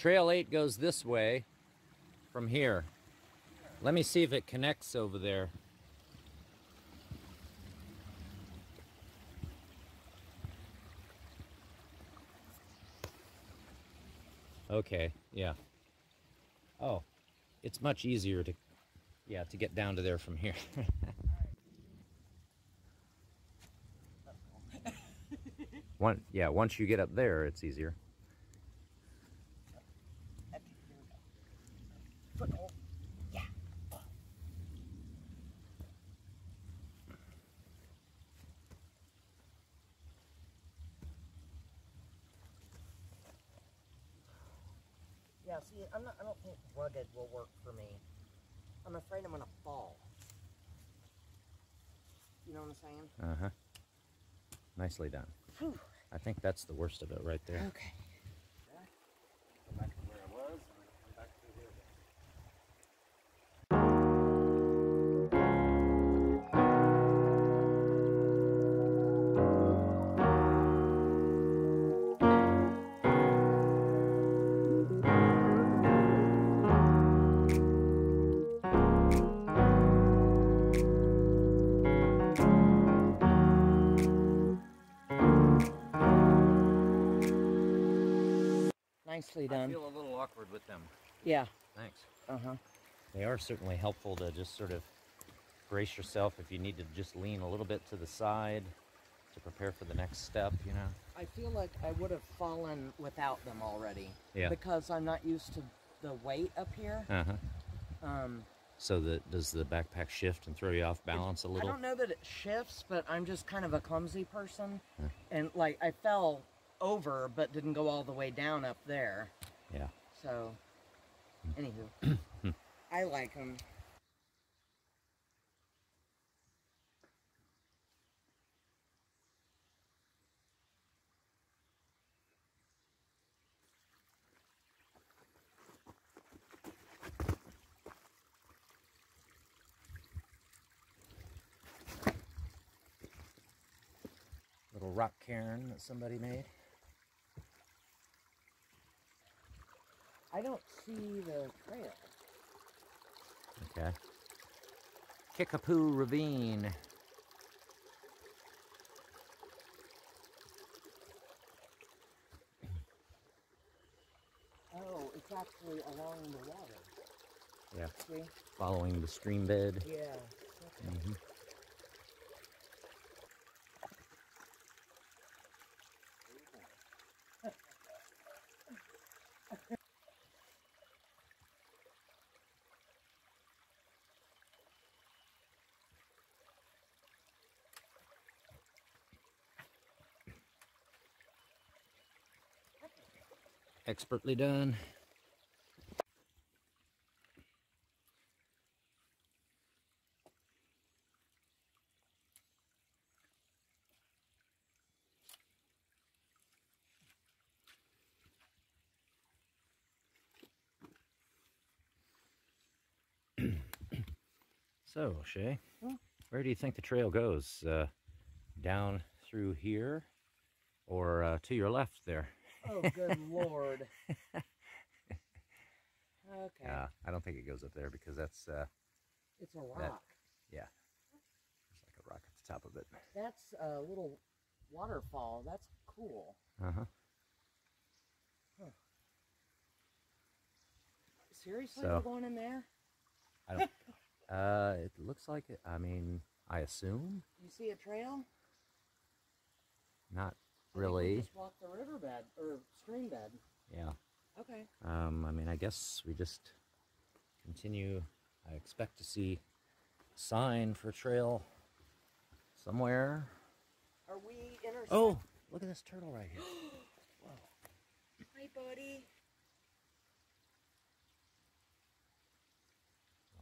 Trail 8 goes this way from here. Let me see if it connects over there. Okay, yeah. Oh, it's much easier to, yeah, to get down to there from here. Once you get up there, it's easier. Yeah, see, I don't think rugged will work for me. I'm afraid I'm gonna fall. You know what I'm saying? Uh-huh. Nicely done. Whew. I think that's the worst of it right there. Okay. Yeah. Go back to where I was, and I come back to here again. Nicely done. I feel a little awkward with them. Yeah. Thanks. Uh-huh. They are certainly helpful to just sort of brace yourself if you need to just lean a little bit to the side to prepare for the next step, you know. I feel like I would have fallen without them already. Yeah. Because I'm not used to the weight up here. Uh-huh. So does the backpack shift and throw you off balance a little? I don't know that it shifts, but I'm just kind of a clumsy person. Huh. And like I fell over but didn't go all the way down up there. Yeah. So, anywho, I like them. Little rock cairn that somebody made. I don't see the trail. Okay. Kickapoo Ravine. Oh, it's actually along the water. Yeah. See? Following the stream bed. Yeah. Okay. Mm-hmm. Expertly done. So, Shay, where do you think the trail goes? Down through here or to your left there? Oh, good Lord. Okay. I don't think it goes up there because that's... it's a rock. Yeah. There's like a rock at the top of it. That's a little waterfall. That's cool. Uh-huh. Huh. Seriously, we're going in there? I don't... it looks like it. I mean, I assume. You see a trail? Not... really? Just walk the riverbed or stream bed. Yeah. Okay. I mean, I guess we just continue. I expect to see a sign for trail somewhere. Are we intersecting? Oh, look at this turtle right here. Whoa. Hi, buddy.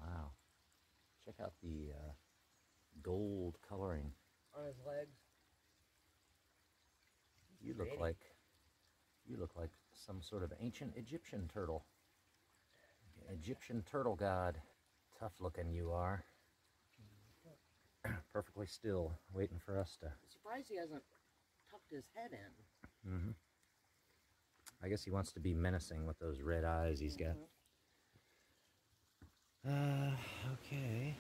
Wow. Check out the gold coloring on his legs. You look like some sort of ancient Egyptian turtle. Egyptian turtle god. Tough looking you are. Perfectly still, waiting for us to... I'm surprised he hasn't tucked his head in. Mm-hmm. I guess he wants to be menacing with those red eyes he's got. Okay.